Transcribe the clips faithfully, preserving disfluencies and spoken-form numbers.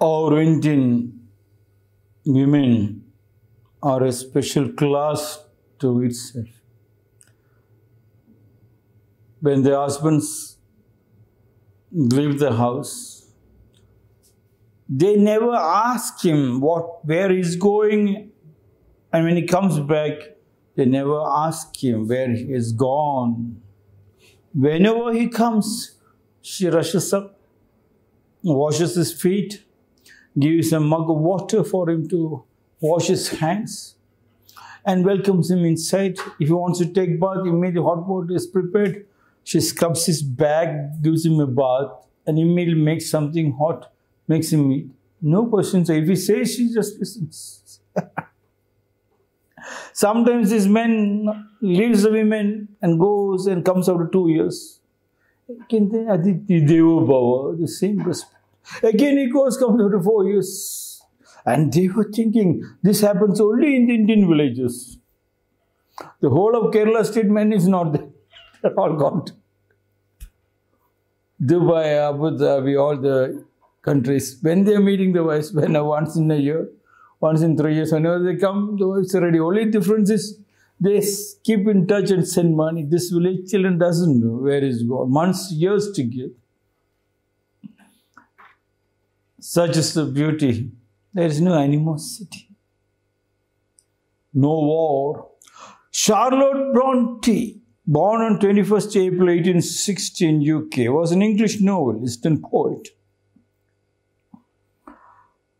orienting women are a special class to itself. When their husbands leave the house, they never ask him what, where he's going, and when he comes back, they never ask him where he is gone. Whenever he comes, she rushes up, washes his feet, gives a mug of water for him to wash his hands, and welcomes him inside. If he wants to take bath, immediately hot water is prepared. She scrubs his back, gives him a bath, and immediately makes something hot, makes him eat. No questions. If he says, she just listens. Sometimes these men leaves the women and goes and comes after two years. Again, the same respect. Again, he goes, comes after four years. And they were thinking, this happens only in the Indian villages. The whole of Kerala state men is not there. They're all gone. Dubai, Abu Dhabi, all the countries, when they're meeting the wives, when once in a year, once in three years, whenever they come, the wives are ready. Only difference is they keep in touch and send money. This village children doesn't know where is gone. Months, years together. Such is the beauty. There is no animosity, no war. Charlotte Brontë, born on twenty-first April eighteen sixty in U K, was an English novelist and poet.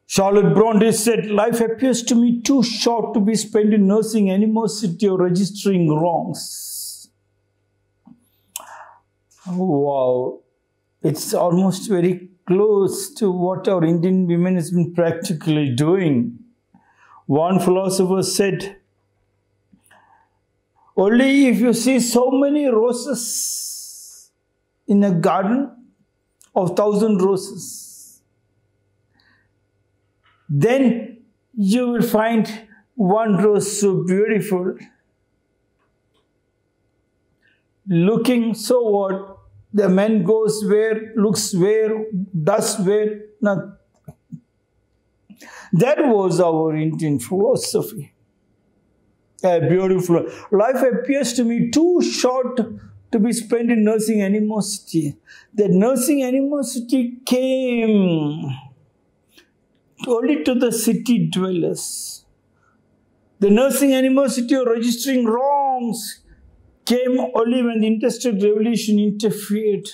Charlotte Brontë said, "Life appears to me too short to be spent in nursing animosity or registering wrongs." Oh, wow, it's almost very close to what our Indian women has been practically doing. One philosopher said, "Only if you see so many roses in a garden of thousand roses, then you will find one rose so beautiful, looking so what, the man goes where, looks where, does where, not." That was our Indian philosophy. A beautiful life appears to me too short to be spent in nursing animosity. That nursing animosity came only to the city dwellers. The nursing animosity or registering wrongs came only when the Industrial Revolution interfered.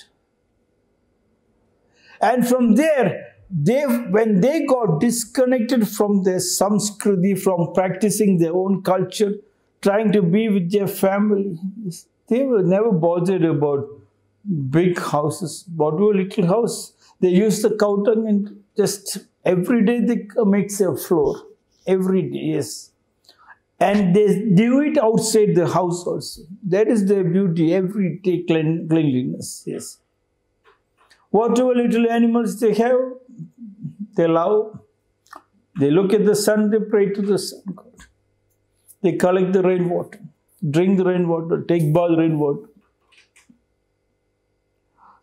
And from there, they, when they got disconnected from their samskriti, from practicing their own culture, trying to be with their families, they were never bothered about big houses, bought a little house. They used the cow tongue and just every day they make their floor. Every day, yes. And they do it outside the house also. That is their beauty, every day clean, cleanliness, yes. Whatever little animals they have, they love. They look at the sun, they pray to the sun god. They collect the rainwater, drink the rainwater, take bath rainwater.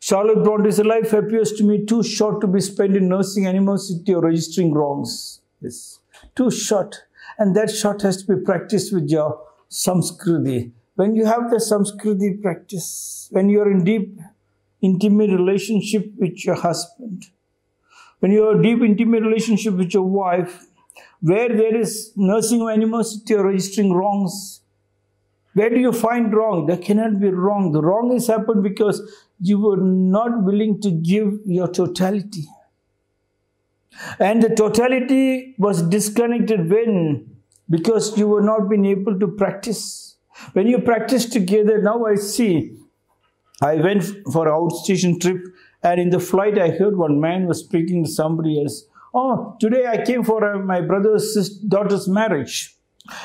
Charlotte Bronte's life appears to me too short to be spent in nursing animosity or registering wrongs. Yes. Too short. And that short has to be practiced with your samskriti. When you have the samskriti practice, when you are in deep, intimate relationship with your husband, when you are in deep, intimate relationship with your wife, where there is nursing animosity or registering wrongs, where do you find wrong? There cannot be wrong. The wrong has happened because you were not willing to give your totality. And the totality was disconnected when? Because you were not been able to practice. When you practice together, now I see, I went for an outstation trip, and in the flight I heard one man was speaking to somebody else. "Oh, today I came for my brother's sister, daughter's marriage.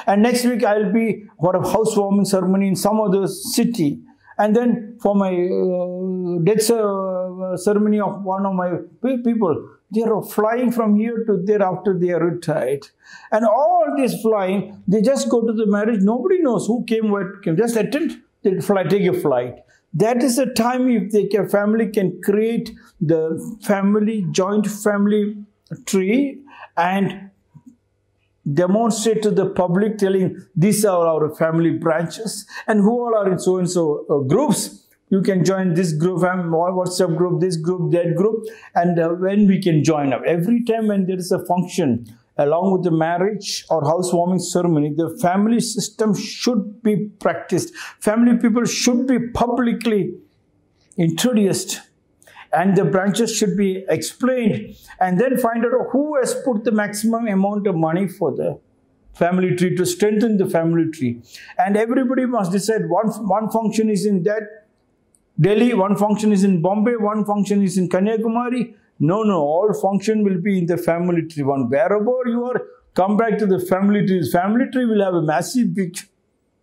And next week I'll be for a housewarming ceremony in some other city. And then for my uh, death uh, ceremony of one of my people." They are flying from here to there after they are retired. And all this flying, they just go to the marriage. Nobody knows who came, what came. Just attend, they fly, take a flight. That is the time if the family can create the family, joint family tree and demonstrate to the public, telling these are our family branches and who all are in so and so uh, groups. You can join this group, WhatsApp group, this group, that group, and uh, when we can join up. Every time when there is a function along with the marriage or housewarming ceremony, the family system should be practiced. Family people should be publicly introduced, and the branches should be explained, and then find out who has put the maximum amount of money for the family tree to strengthen the family tree. And everybody must decide one, one function is in that Delhi, one function is in Bombay, one function is in Kanyakumari. No, no, all function will be in the family tree. One, wherever you are, come back to the family tree. The family tree will have a massive big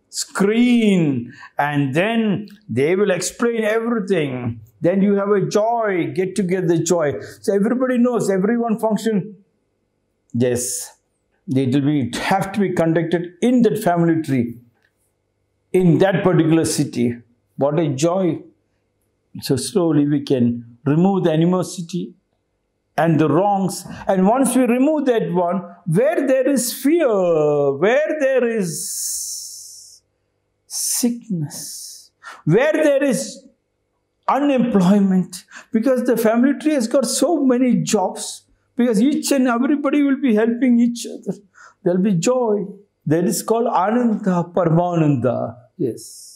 screen, and then they will explain everything. Then you have a joy, get together joy. So everybody knows, everyone function. Yes, it will be, have to be conducted in that family tree, in that particular city. What a joy. So slowly we can remove the animosity and the wrongs. And once we remove that one, where there is fear, where there is sickness, where there is unemployment, because the family tree has got so many jobs, because each and everybody will be helping each other. There will be joy. That is called Ananda, Paramananda. Yes.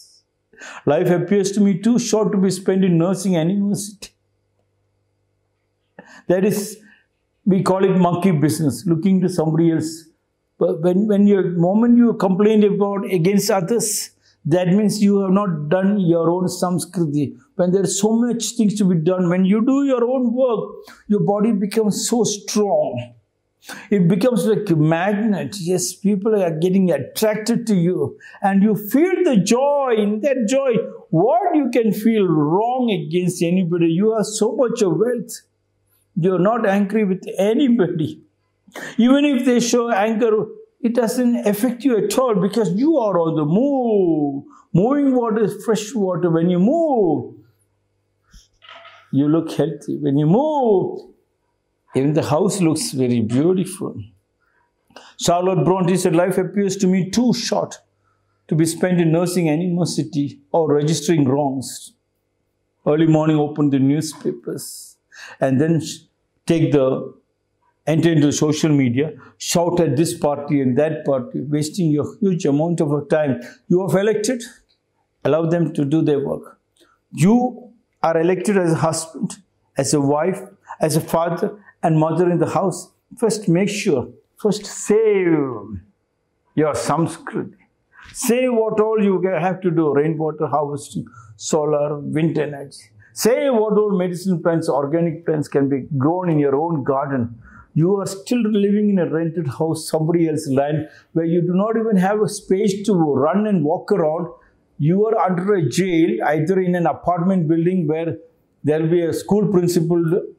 Life appears to me too short to be spent in nursing animosity. That is, we call it monkey business, looking to somebody else. But when, when your moment you complain about against others, that means you have not done your own samskriti. When there are so much things to be done, when you do your own work, your body becomes so strong. It becomes like a magnet. Yes, people are getting attracted to you, and you feel the joy. In that joy, what you can feel wrong against anybody. You have so much of wealth. You are not angry with anybody. Even if they show anger, it doesn't affect you at all, because you are on the move. Moving water is fresh water. When you move, you look healthy. When you move, even the house looks very beautiful. Charlotte Brontë said, life appears to me too short to be spent in nursing animosity or registering wrongs. Early morning, open the newspapers and then take the, enter into social media, shout at this party and that party, wasting your huge amount of time. You have elected, allow them to do their work. You are elected as a husband, as a wife, as a father, and mother in the house. First make sure, first save your samskriti. Save what all you have to do, rainwater harvesting, solar, wind energy. Save what all medicine plants, organic plants can be grown in your own garden. You are still living in a rented house, somebody else's land, where you do not even have a space to run and walk around. You are under a jail, either in an apartment building where there will be a school principal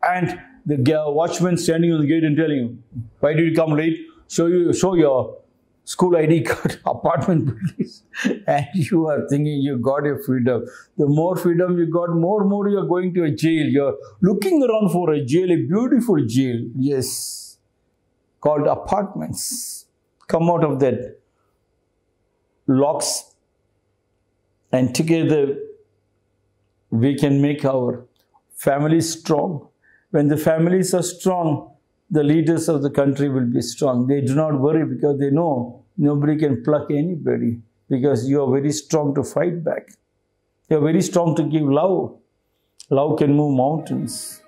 and the watchman standing on the gate and telling you, why did you come late? Show you, show your school I D card, apartment buildings. And you are thinking you got your freedom. The more freedom you got, more and more you are going to a jail. You are looking around for a jail, a beautiful jail, yes, called apartments. Come out of that locks, and together we can make our family strong. When the families are strong, the leaders of the country will be strong. They do not worry, because they know nobody can pluck anybody, because you are very strong to fight back. You are very strong to give love. Love can move mountains.